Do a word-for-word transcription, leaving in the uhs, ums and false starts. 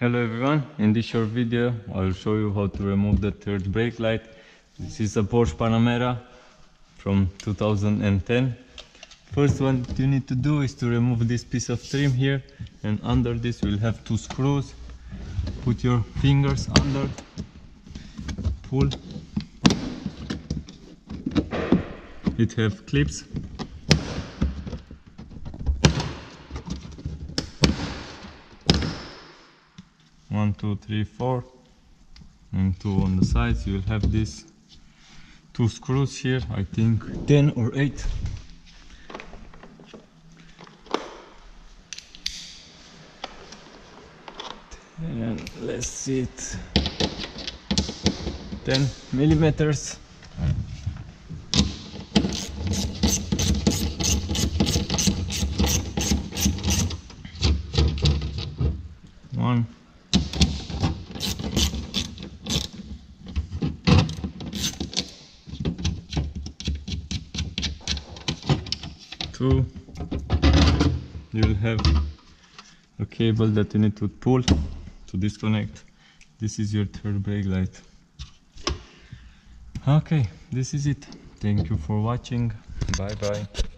Hello everyone, in this short video I will show you how to remove the third brake light. This is a Porsche Panamera from two thousand ten. First, what you need to do is to remove this piece of trim here, and under this we'll have two screws. Put your fingers under, pull. It have clips. One, two, three, four, and two on the sides. You'll have these two screws here, I think ten or eight. And let's see it. Ten millimeters. One. Two. You'll have a cable that you need to pull to disconnect. This is your third brake light. Okay, this is it. Thank you for watching. Bye bye.